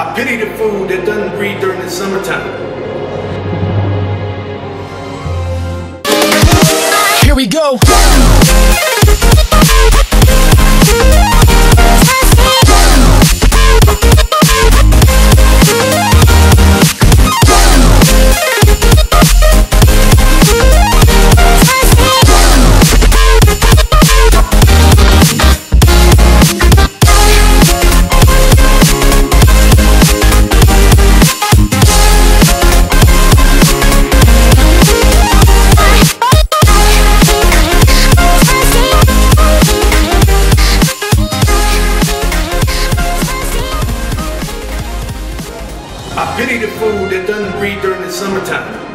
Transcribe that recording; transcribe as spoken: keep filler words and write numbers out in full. I pity the food that doesn't breed during the summertime. Here we go. I pity the food that doesn't breed during the summertime.